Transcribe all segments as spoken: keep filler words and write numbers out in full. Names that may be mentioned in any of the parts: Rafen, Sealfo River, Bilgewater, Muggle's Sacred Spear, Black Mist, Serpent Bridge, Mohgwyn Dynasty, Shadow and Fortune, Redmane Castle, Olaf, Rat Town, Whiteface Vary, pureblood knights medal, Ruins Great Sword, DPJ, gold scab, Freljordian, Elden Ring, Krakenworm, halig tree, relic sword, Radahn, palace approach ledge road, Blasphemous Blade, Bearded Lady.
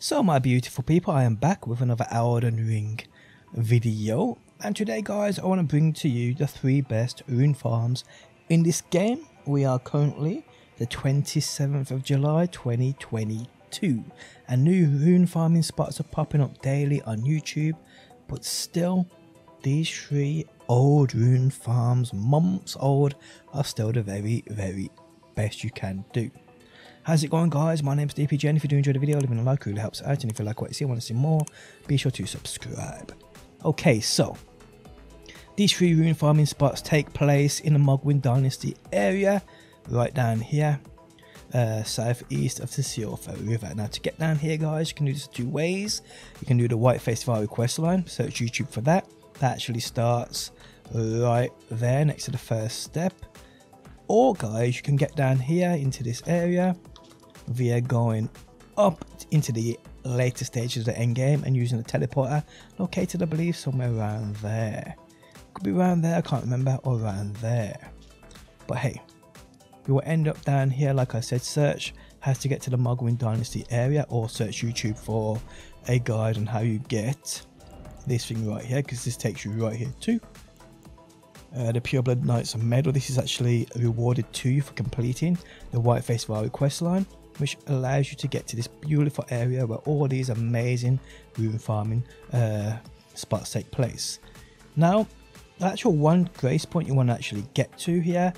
So my beautiful people, I am back with another Elden Ring video, and today guys I want to bring to you the three best rune farms in this game. We are currently the twenty-seventh of July twenty twenty-two, and new rune farming spots are popping up daily on YouTube, but still these three old rune farms, months old, are still the very very best you can do. How's it going guys? My name's D P J, and if you do enjoy the video, leaving a like really helps out, and if you like what you see and want to see more, be sure to subscribe. Okay, so these three rune farming spots take place in the Mohgwyn Dynasty area, right down here, uh, southeast of the Sealfo River. Now to get down here guys, you can do this two ways. You can do the Whiteface Vary quest line, search YouTube for that. That actually starts right there next to the first step. Or guys, you can get down here into this area via going up into the later stages of the end game and using the teleporter located, I believe, somewhere around there. Could be around there, I can't remember, or around there. But hey, you will end up down here. Like I said, search has to get to the Mohgwyn Dynasty area, or search YouTube for a guide on how you get this thing right here, because this takes you right here too. Uh, the pureblood knights medal, this is actually rewarded to you for completing the Whiteface Vary quest line, which allows you to get to this beautiful area where all these amazing rune farming uh, spots take place. Now the actual one grace point you want to actually get to here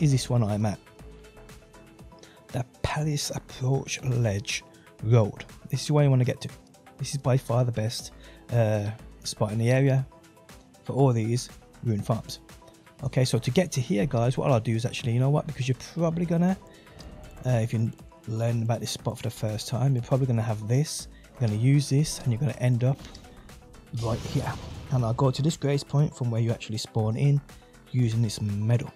is this one I'm at, the Palace Approach Ledge Road. This is where you want to get to. This is by far the best uh, spot in the area for all these rune farms. Okay, so to get to here guys, what I'll do is actually, you know what, because you're probably gonna uh, if you learn about this spot for the first time, you're probably gonna have this, you're gonna use this, and you're gonna end up right here, and I'll go to this grace point from where you actually spawn in using this medal.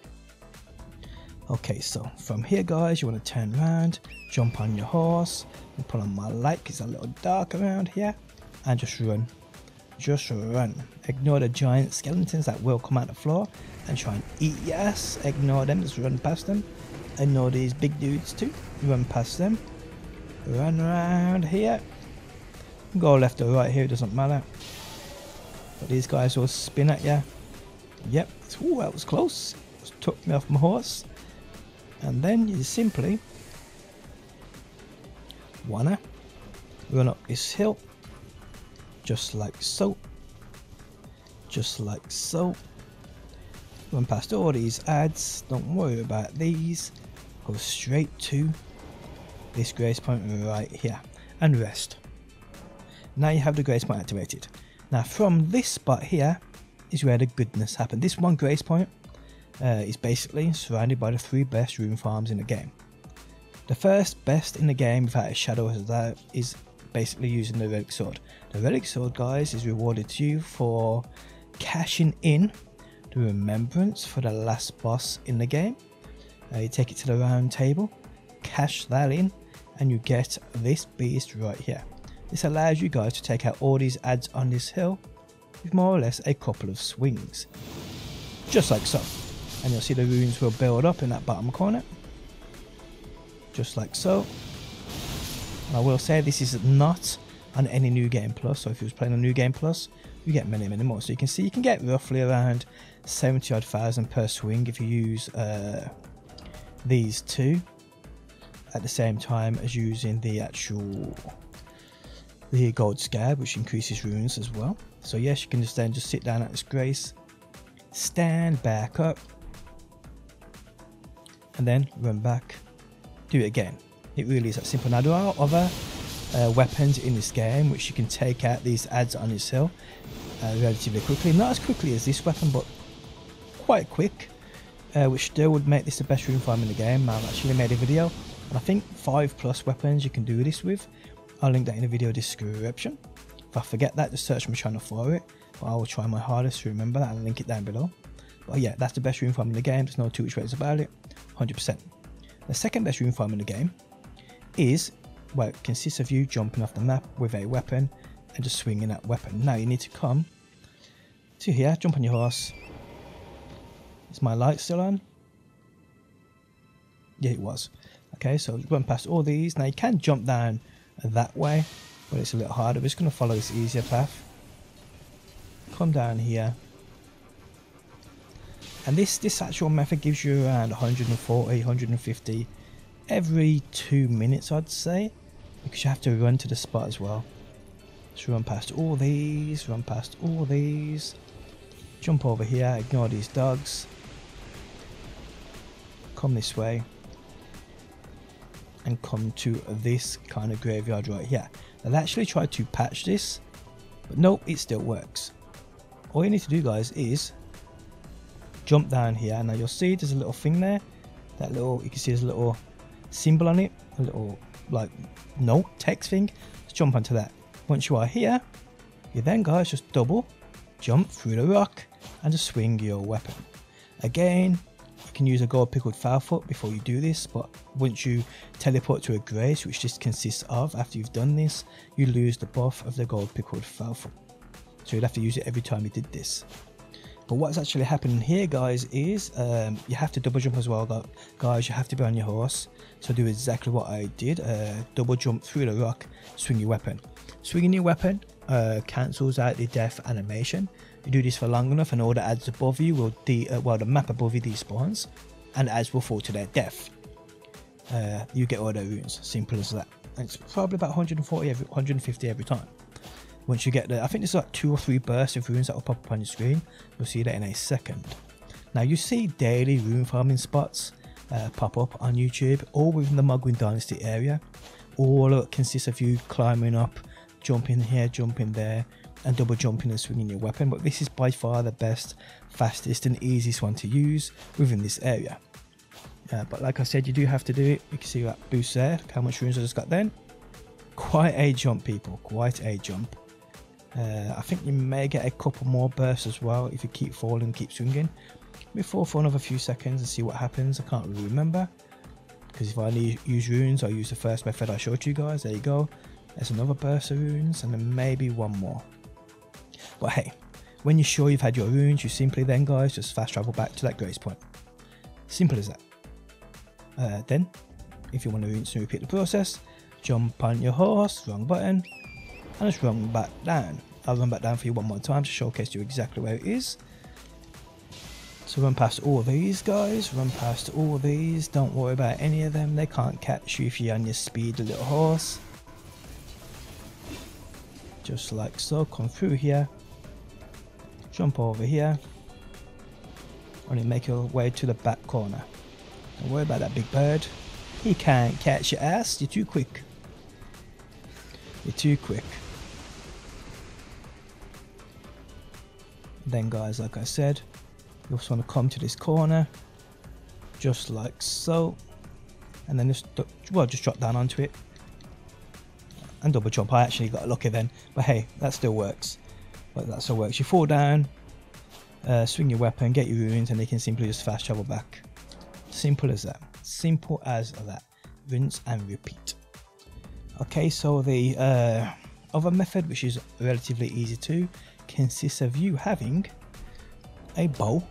Okay, so from here guys, you want to turn around, jump on your horse, and pull on my light because it's a little dark around here, and just run. Just run. Ignore the giant skeletons that will come out the floor and try and eat your ass. Ignore them, just run past them. Ignore these big dudes too, run past them. Run around here, go left or right here, it doesn't matter, but these guys will spin at you. Yep. Ooh, that was close, just took me off my horse. And then you simply wanna run up this hill, just like so, just like so, run past all these ads, don't worry about these, go straight to this grace point right here and rest. Now you have the grace point activated. Now from this spot here is where the goodness happened. This one grace point uh, is basically surrounded by the three best rune farms in the game. The first best in the game without a shadow of a doubt is basically using the relic sword. The relic sword guys is rewarded to you for cashing in the remembrance for the last boss in the game. Uh, you take it to the round table, cash that in, and you get this beast right here. This allows you guys to take out all these adds on this hill with more or less a couple of swings, just like so, and you'll see the runes will build up in that bottom corner, just like so. And I will say this is not on any New Game Plus, so if you was playing a New Game Plus, you get many many more. So you can see you can get roughly around seventy odd thousand per swing if you use uh, these two at the same time as using the actual the gold scab, which increases runes as well. So yes, you can just then just sit down at this grace, stand back up, and then run back, do it again. It really is that simple. Now there are other uh, weapons in this game which you can take out these adds on this hill uh, relatively quickly. Not as quickly as this weapon, but quite quick, uh, which still would make this the best rune farm in the game. I've actually made a video, and I think five plus weapons you can do this with. I'll link that in the video description. If I forget that, just search my channel for it, but I will try my hardest to remember that and link it down below. But yeah, that's the best rune farm in the game. There's no two which ways about it, one hundred percent. The second best rune farm in the game is, well, it consists of you jumping off the map with a weapon and just swinging that weapon. Now you need to come to here, jump on your horse. Is my light still on? Yeah, it was. Okay, so run past all these. Now you can jump down that way when it's a little harder. We're just going to follow this easier path. Come down here. And this, this actual method gives you around one forty, one fifty every two minutes, I'd say. Because you have to run to the spot as well. So run past all these, run past all these. Jump over here, ignore these dogs. Come this way. And come to this kind of graveyard right here. I've actually tried to patch this, but nope, it still works. All you need to do, guys, is jump down here. Now you'll see there's a little thing there, that little, you can see there's a little symbol on it, a little like no text thing. Let's jump onto that. Once you are here, you then, guys, just double jump through the rock and just swing your weapon. Again, you can use a gold pickled foulfoot before you do this, but once you teleport to a grace, which this consists of, after you've done this, you lose the buff of the gold pickled foulfoot, so you'd have to use it every time you did this. But what's actually happening here, guys, is um, you have to double jump as well, though. Guys, you have to be on your horse. So do exactly what I did. Uh, double jump through the rock, swing your weapon. Swinging your weapon uh, cancels out the death animation. You do this for long enough and all the adds above you will de uh, well, the map above you despawns and adds will fall to their death. Uh, you get all their runes, simple as that. And it's probably about one forty, every, one fifty every time. Once you get there, I think there's like two or three bursts of runes that will pop up on your screen. You'll see that in a second. Now you see daily rune farming spots uh, pop up on YouTube, all within the Mohgwyn Dynasty area. All of it consists of you climbing up, jumping here, jumping there, and double jumping and swinging your weapon. But this is by far the best, fastest and easiest one to use within this area. Uh, but like I said, you do have to do it. You can see that boost there, look how much runes I just got then. Quite a jump, people, quite a jump. Uh, I think you may get a couple more bursts as well if you keep falling, keep swinging. We fall for another few seconds and see what happens. I can't really remember, because if I need, use runes, I'll use the first method I showed you guys. There you go. There's another burst of runes and then maybe one more. But hey, when you're sure you've had your runes, you simply then, guys, just fast travel back to that grace point. Simple as that. Uh, then, if you want to rinse and repeat the process, jump on your horse, wrong button, and just run back down. I'll run back down for you one more time to showcase you exactly where it is. So run past all these, guys, run past all these, don't worry about any of them, they can't catch you if you're on your speedy little horse. Just like so, come through here, jump over here, only make your way to the back corner. Don't worry about that big bird, he can't catch your ass, you're too quick. You're too quick. Then, guys, like I said, you also want to come to this corner, just like so, and then just well, just drop down onto it and double jump. I actually got lucky then, but hey, that still works. But that still works. You fall down, uh, swing your weapon, get your runes, and they can simply just fast travel back. Simple as that. Simple as that. Rinse and repeat. Okay, so the uh, other method, which is relatively easy to, consists of you having a bow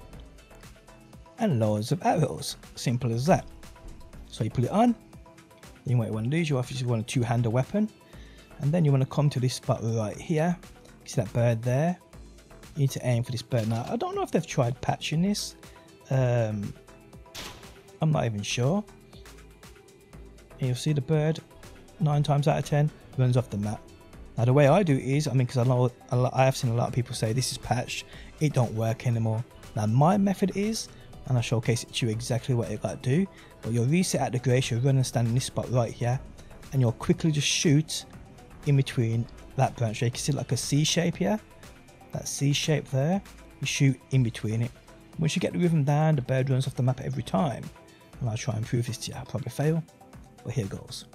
and loads of arrows. Simple as that. So you put it on, then what you want to do is you obviously want a two-handed weapon, and then you want to come to this spot right here. You see that bird there? You need to aim for this bird. Now, I don't know if they've tried patching this. Um, I'm not even sure. And you'll see the bird. Nine times out of ten runs off the map. Now the way I do is, I mean, because I know I have seen a lot of people say this is patched, it don't work anymore. Now my method is, and I'll showcase it to you exactly what you got to do, but you'll reset at the grace, you'll run and stand in this spot right here, and you'll quickly just shoot in between that branch. You can see like a C shape here, that C shape there, you shoot in between it. Once you get the rhythm down, the bird runs off the map every time, and I'll try and prove this to you. I'll probably fail, but here goes.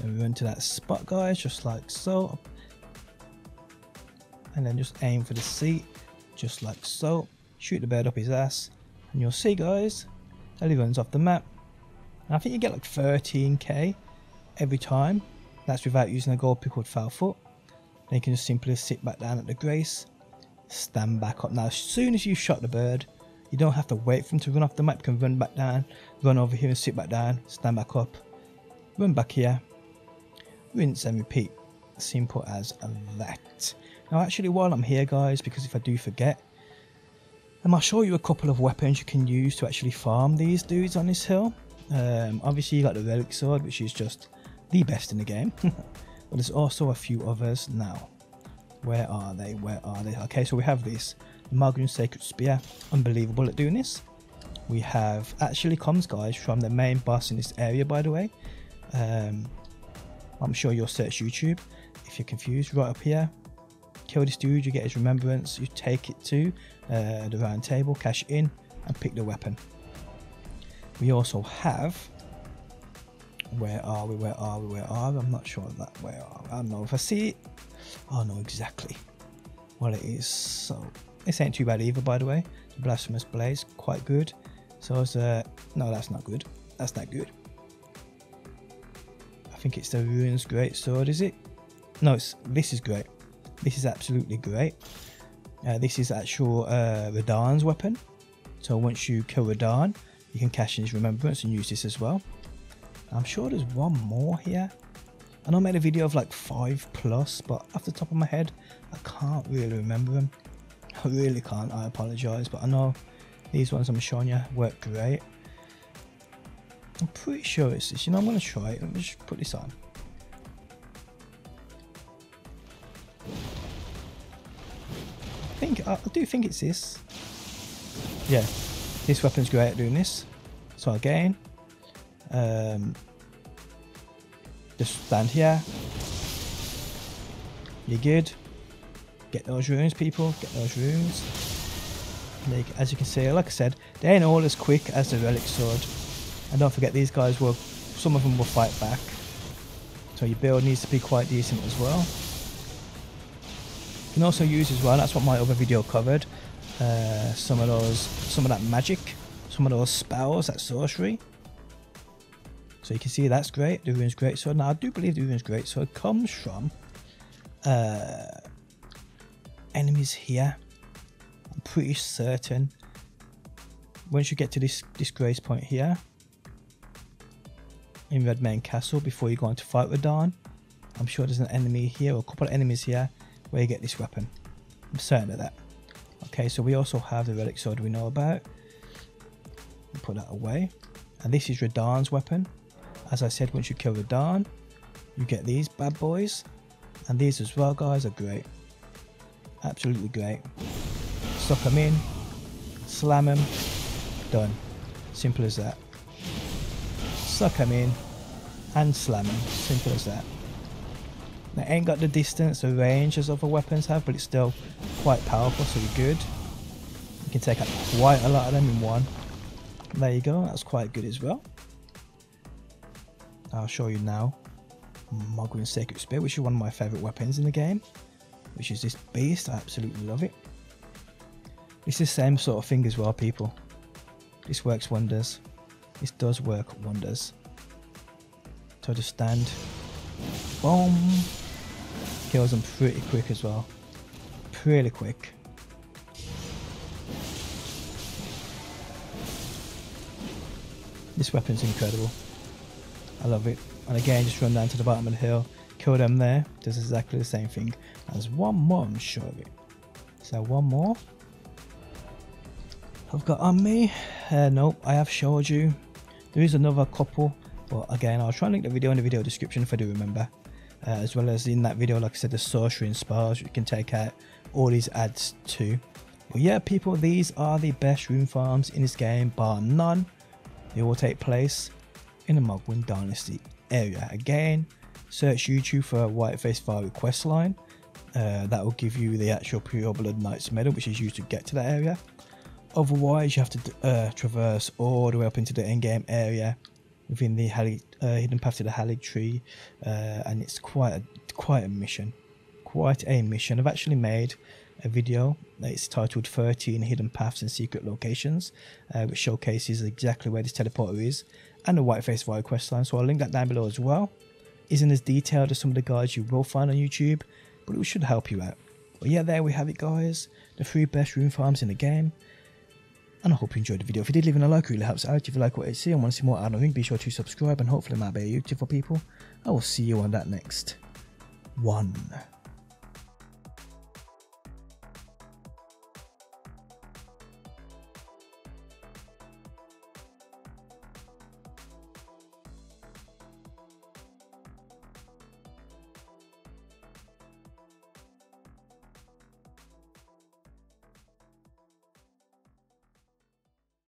Then we run to that spot, guys, just like so, and then just aim for the seat, just like so, shoot the bird up his ass, and you'll see, guys, that he runs off the map. And I think you get like thirteen K every time. That's without using a gold pickled foul foot. Then you can just simply sit back down at the grace, stand back up. Now as soon as you shot the bird, you don't have to wait for him to run off the map. You can run back down, run over here and sit back down, stand back up, run back here. rinse and repeat, simple as that. Now actually, while I'm here guys, because if I do forget, um, I'll show you a couple of weapons you can use to actually farm these dudes on this hill. Um, obviously you got the relic sword, which is just the best in the game, but there's also a few others. Now where are they, where are they? Okay, so we have this Muggle's Sacred Spear, unbelievable at doing this. We have actually comms guys from the main boss in this area, by the way. um, I'm sure you'll search YouTube if you're confused. Right up here, kill this dude, you get his remembrance, you take it to uh, the round table, cash in and pick the weapon. We also have, where are we, where are we, where are we? I'm not sure that, where are we? I don't know if I see it. I don't know exactly what it is, so this ain't too bad either, by the way. The Blasphemous Blade, quite good. So it's uh, no, that's not good, that's not good. I think it's the Ruins Great Sword, is it? No, it's, this is great, this is absolutely great. Uh, this is actual uh, Radahn's weapon, so once you kill Radahn, you can cash in his remembrance and use this as well. I'm sure there's one more here, and I made a video of like five plus, but off the top of my head I can't really remember them. I really can't, I apologise, but I know these ones I'm showing you work great. I'm pretty sure it's this, you know, I'm going to try it. Let me just put this on. I think, I, I do think it's this. Yeah, this weapon's great at doing this. So again, um, just stand here, you're good. Get those runes people, get those runes. Like, as you can see, like I said, they ain't all as quick as the relic sword. And don't forget these guys will, some of them will fight back. So your build needs to be quite decent as well. You can also use as well, that's what my other video covered, uh, some of those, some of that magic, some of those spells, that sorcery. So you can see that's great, the Ruins Great Sword. Now I do believe the Ruins Great Sword comes from uh, enemies here, I'm pretty certain. Once you get to this disgrace point here in Redmane Castle, before you go on to fight Radahn, I'm sure there's an enemy here or a couple of enemies here where you get this weapon, I'm certain of that. Okay, so we also have the relic sword we know about, put that away, and this is Radahn's weapon. As I said, once you kill Radahn you get these bad boys, and these as well guys are great, absolutely great. Suck them in, slam them, done, simple as that. Suck them in and slam them, simple as that. They ain't got the distance, the range as other weapons have, but it's still quite powerful, so you're good. You can take out quite a lot of them in one. There you go, that's quite good as well. I'll show you now Mohgwyn's Sacred Spear, which is one of my favourite weapons in the game, which is this beast. I absolutely love it. It's the same sort of thing as well people, this works wonders, this does work wonders. So just stand, boom, kills them pretty quick as well, pretty quick. This weapon's incredible, I love it. And again, just run down to the bottom of the hill, kill them there, does exactly the same thing. There's one more, I'm sure of it. So one more I've got on me. Uh, nope, I have showed you. There is another couple, but again, I'll try and link the video in the video description if I do remember. Uh, as well as in that video, like I said, the sorcery and spells you can take out all these ads too. But yeah, people, these are the best rune farms in this game, bar none. They all take place in the Mohgwyn Dynasty area. Again, search YouTube for Whiteface Vary questline. Uh, that will give you the actual pureblood knights medal, which is used to get to that area. Otherwise, you have to uh, traverse all the way up into the end game area within the halig, uh, hidden path to the halig tree, uh, and it's quite a quite a mission, quite a mission. I've actually made a video. It's titled thirteen Hidden Paths and Secret Locations, uh, which showcases exactly where this teleporter is and the Whiteface Vary questline. So I'll link that down below as well. Isn't as detailed as some of the guides you will find on YouTube, but it should help you out. But yeah, there we have it guys, the three best rune farms in the game. and I hope you enjoyed the video. If you did, leaving a like really helps out. If you like what you see and want to see more Elden Ring, be sure to subscribe, and hopefully it might be a YouTube for people. I will see you on that next one.